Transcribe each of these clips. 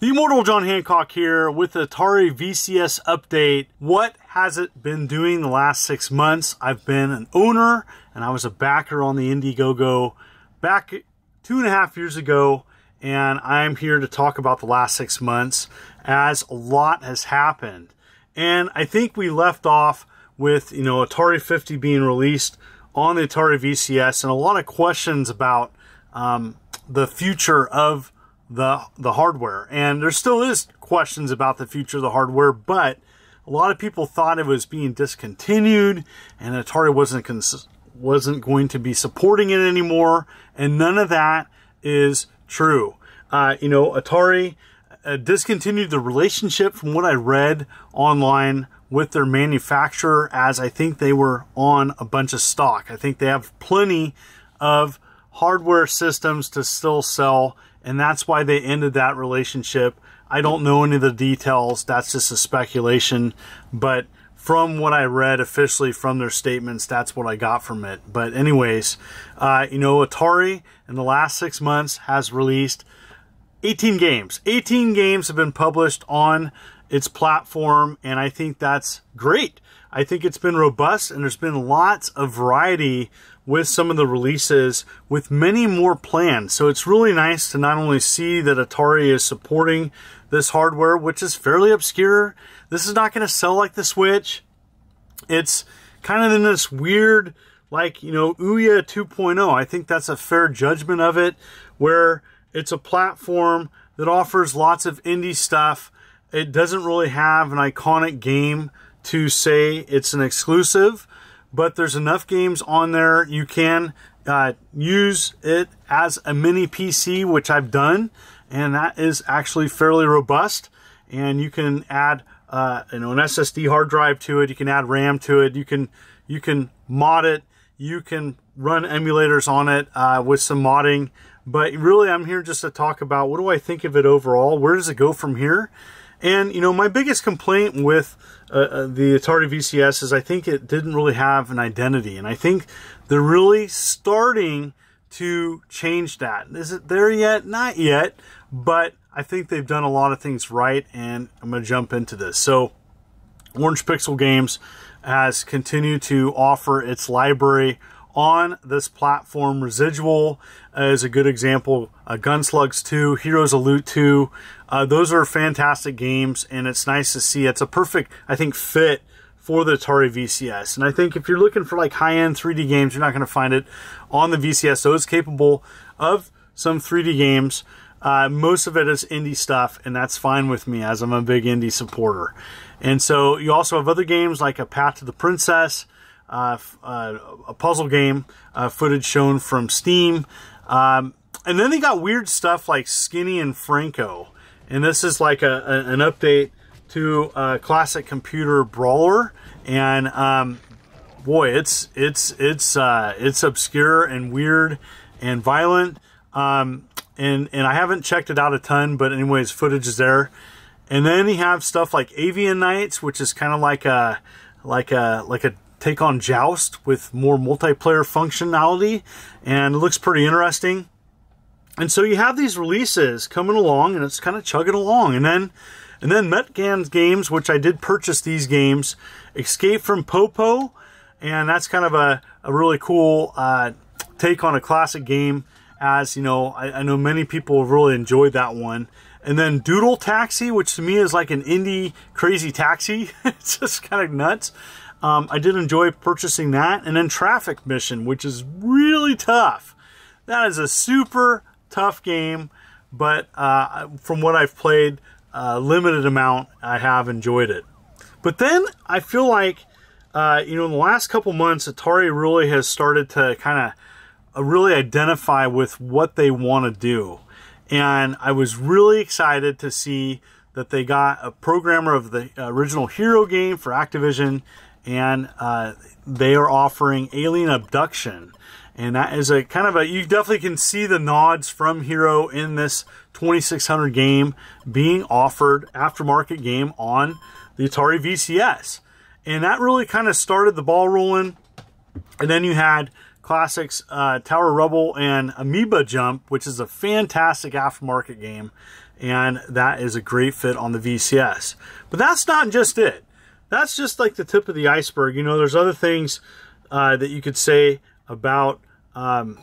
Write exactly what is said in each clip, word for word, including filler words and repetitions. The Immortal John Hancock here with the Atari V C S update. What has it been doing the last six months? I've been an owner and I was a backer on the Indiegogo back two and a half years ago, and I'm here to talk about the last six months as a lot has happened. And I think we left off with, you know, Atari fifty being released on the Atari V C S and a lot of questions about um, the future of the the hardware, and there still is questions about the future of the hardware, but a lot of people thought it was being discontinued and Atari wasn't cons wasn't going to be supporting it anymore, and none of that is true. Uh, you know, Atari uh, discontinued the relationship from what I read online with their manufacturer, as I think they were on a bunch of stock. I think they have plenty of hardware systems to still sell, and that's why they ended that relationship. I don't know any of the details. That's just a speculation. But from what I read officially from their statements, that's what I got from it. But anyways, uh, you know, Atari in the last six months has released eighteen games. eighteen games have been published on its platform, and I think that's great. I think it's been robust, and there's been lots of variety with some of the releases, with many more planned. So it's really nice to not only see that Atari is supporting this hardware, which is fairly obscure. This is not going to sell like the Switch. It's kind of in this weird, like, you know, Ouya two point oh. I think that's a fair judgment of it, where it's a platform that offers lots of indie stuff. It doesn't really have an iconic game to say it's an exclusive, but there's enough games on there. You can uh, use it as a mini P C, which I've done, and that is actually fairly robust. And you can add uh, you know, an S S D hard drive to it. You can add RAM to it. You can you can mod it. You can run emulators on it uh, with some modding. But really, I'm here just to talk about what do I think of it overall. Where does it go from here? And, you know, my biggest complaint with uh, the Atari V C S is I think it didn't really have an identity. And I think they're really starting to change that. Is it there yet? Not yet. But I think they've done a lot of things right, and I'm going to jump into this. So, Orange Pixel Games has continued to offer its library on this platform. Residual uh, is a good example. Uh, Gunslugs two, Heroes of Loot two, uh, those are fantastic games, and it's nice to see. It's a perfect, I think, fit for the Atari V C S. And I think if you're looking for like high-end three D games, you're not going to find it on the V C S. So it's capable of some three D games. Uh, most of it is indie stuff, and that's fine with me, as I'm a big indie supporter. And so you also have other games like A Path to the Princess, Uh, uh, a puzzle game, uh, footage shown from Steam. Um, and then they got weird stuff like Skinny and Franco. And this is like a, a, an update to a classic computer brawler. And um, boy, it's, it's, it's, uh, it's obscure and weird and violent. Um, and, and I haven't checked it out a ton, but anyways, footage is there. And then you have stuff like Avian Knights, which is kind of like a, like a, like a, take on Joust with more multiplayer functionality, and it looks pretty interesting. And so you have these releases coming along, and it's kind of chugging along. And then and then Metgan's games, which I did purchase these games, Escape from Popo, and that's kind of a, a really cool uh, take on a classic game, as you know, I, I know many people have really enjoyed that one. And then Doodle Taxi, which to me is like an indie crazy taxi. It's just kind of nuts. Um, I did enjoy purchasing that. And then Traffic Mission, which is really tough. That is a super tough game, but uh, from what I've played, a uh, limited amount, I have enjoyed it. But then I feel like, uh, you know, in the last couple months, Atari really has started to kind of uh, really identify with what they want to do. And I was really excited to see that they got a programmer of the original Hero game for Activision, and uh, they are offering Alien Abduction. And that is a kind of a, you definitely can see the nods from Hero in this twenty-six hundred game being offered, aftermarket game on the Atari V C S. And that really kind of started the ball rolling. And then you had classics, uh, Tower of Rubble and Amoeba Jump, which is a fantastic aftermarket game. and that is a great fit on the V C S. But that's not just it. That's just like the tip of the iceberg. You know, there's other things uh, that you could say about um,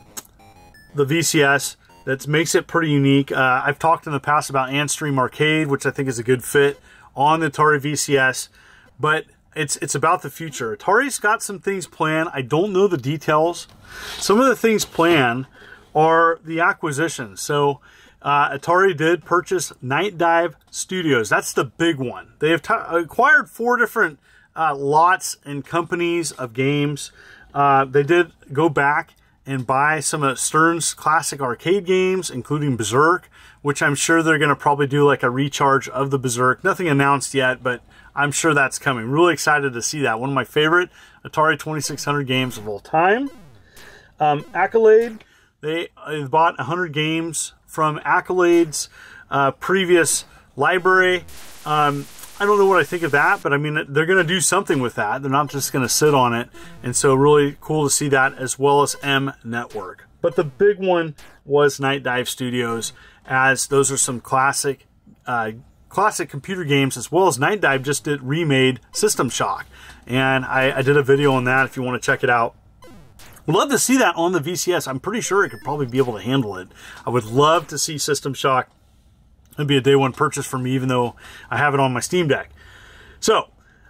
the V C S that makes it pretty unique. Uh, I've talked in the past about Antstream Arcade, which I think is a good fit on the Atari V C S, but it's, it's about the future. Atari's got some things planned. I don't know the details. Some of the things planned are the acquisitions. So uh, Atari did purchase Night Dive Studios. That's the big one. They have acquired four different uh, lots and companies of games. Uh, they did go back and buy some of Stern's classic arcade games, including Berserk, which I'm sure they're gonna probably do like a recharge of the Berserk. Nothing announced yet, but I'm sure that's coming. Really excited to see that. One of my favorite Atari twenty-six hundred games of all time. Um, Accolade, they bought one hundred games from Accolade's uh, previous library. Um, I don't know what I think of that, but I mean, they're going to do something with that. They're not just going to sit on it. And so really cool to see that, as well as M Network. But the big one was Night Dive Studios, as those are some classic uh, classic computer games, as well as Night Dive just did remade System Shock. And I, I did a video on that if you want to check it out. Would love to see that on the V C S. I'm pretty sure it could probably be able to handle it. I would love to see System Shock. It'd be a day one purchase for me, even though I have it on my Steam Deck. So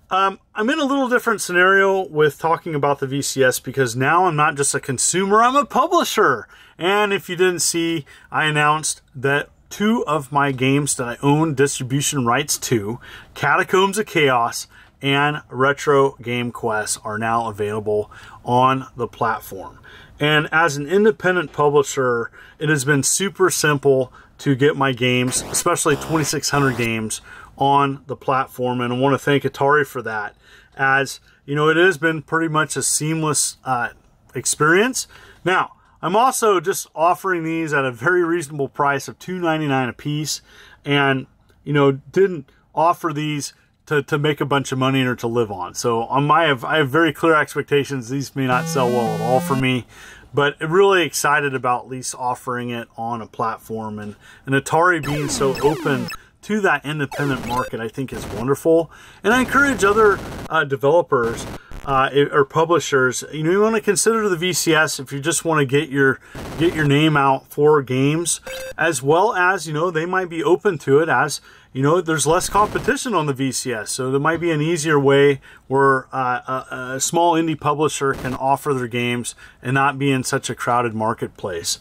um, I'm in a little different scenario with talking about the V C S, because now I'm not just a consumer, I'm a publisher. And if you didn't see, I announced that two of my games that I own distribution rights to, Catacombs of Chaos and Retro Game Quest, are now available on the platform. And as an independent publisher, it has been super simple to get my games, especially twenty-six hundred games, on the platform. And I want to thank Atari for that. As you know, it has been pretty much a seamless uh, experience. Now, I'm also just offering these at a very reasonable price of two ninety-nine a piece. And, you know, didn't offer these to, to make a bunch of money or to live on. So um, I, have, I have very clear expectations. These may not sell well at all for me, but really excited about at least offering it on a platform. And, and Atari being so open to that independent market, I think, is wonderful. And I encourage other uh, developers uh, or publishers, you know, you want to consider the V C S if you just want to get your, get your name out for games, as well as, you know, they might be open to it, as, you know, there's less competition on the V C S. So there might be an easier way where uh, a, a small indie publisher can offer their games and not be in such a crowded marketplace.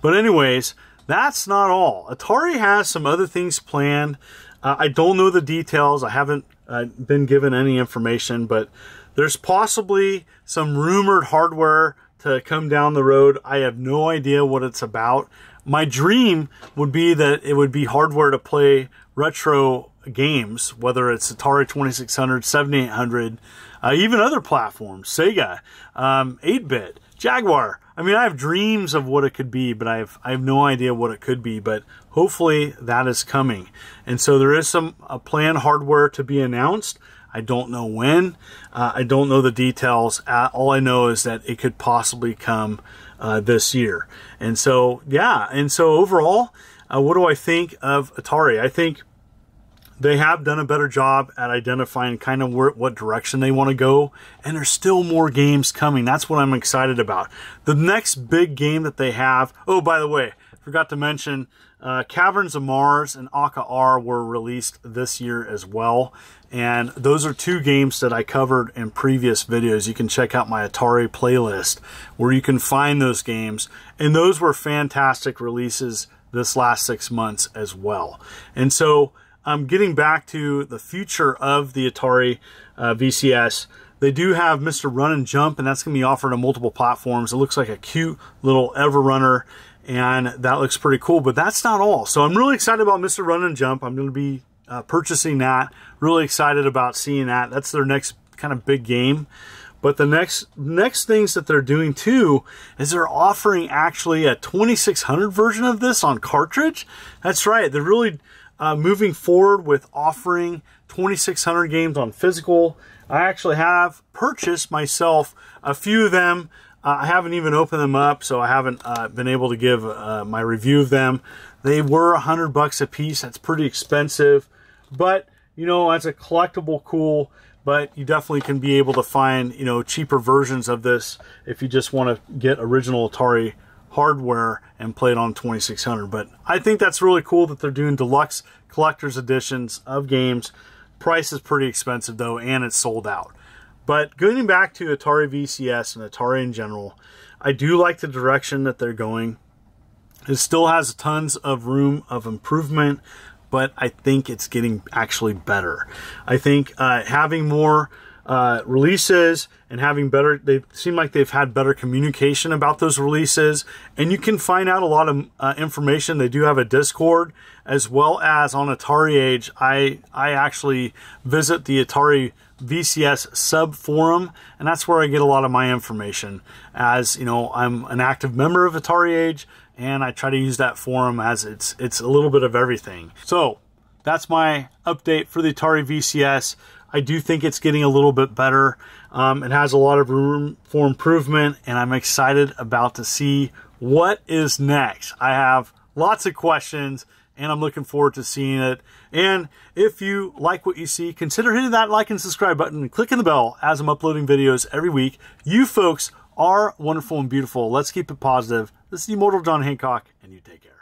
But anyways, that's not all. Atari has some other things planned. Uh, I don't know the details. I haven't uh, been given any information, but there's possibly some rumored hardware to come down the road. I have no idea what it's about. My dream would be that it would be hardware to play retro games, whether it's Atari twenty-six hundred, seventy-eight hundred, uh, even other platforms, Sega, um, eight bit, Jaguar. I mean, I have dreams of what it could be, but I have, I have no idea what it could be, but hopefully that is coming. And so there is some a planned hardware to be announced. I don't know when. Uh, I don't know the details. Uh, all I know is that it could possibly come uh, this year. And so, yeah. And so overall, uh, what do I think of Atari? I think they have done a better job at identifying kind of where, what direction they want to go. And there's still more games coming. That's what I'm excited about. The next big game that they have, oh, by the way, forgot to mention, uh, Caverns of Mars and Aka R were released this year as well. And those are two games that I covered in previous videos. You can check out my Atari playlist where you can find those games. And those were fantastic releases this last six months as well. And so, Um, getting back to the future of the Atari uh, V C S, they do have Mister Run and Jump, and that's going to be offered on multiple platforms. It looks like a cute little Everrunner, and that looks pretty cool, but that's not all. So I'm really excited about Mister Run and Jump. I'm going to be uh, purchasing that. Really excited about seeing that. That's their next kind of big game. But the next next things that they're doing too is they're offering actually a twenty-six hundred version of this on cartridge. That's right. They're really... Uh, moving forward with offering twenty-six hundred games on physical. I actually have purchased myself a few of them. Uh, I haven't even opened them up, so I haven't uh, been able to give uh, my review of them. They were a hundred bucks a piece. That's pretty expensive, but you know, that's a collectible cool, but you definitely can be able to find, you know, cheaper versions of this if you just want to get original Atari hardware and play it on twenty-six hundred. But I think that's really cool that they're doing deluxe collector's editions of games. Price is pretty expensive though, and it's sold out. But going back to Atari V C S and Atari in general, I do like the direction that they're going. It still has tons of room of improvement, but I think it's getting actually better. I think uh, having more uh, releases and having better, they seem like they've had better communication about those releases, and you can find out a lot of uh, information. They do have a Discord, as well as on Atari Age. I, I actually visit the Atari V C S sub forum, and that's where I get a lot of my information. As you know, I'm an active member of Atari Age, and I try to use that forum as it's it's a little bit of everything. So that's my update for the Atari V C S. I do think it's getting a little bit better. Um, it has a lot of room for improvement, and I'm excited about to see what is next. I have lots of questions, and I'm looking forward to seeing it. And if you like what you see, consider hitting that like and subscribe button and clicking the bell as I'm uploading videos every week. You folks are wonderful and beautiful. Let's keep it positive. This is Immortal John Hancock, and you take care.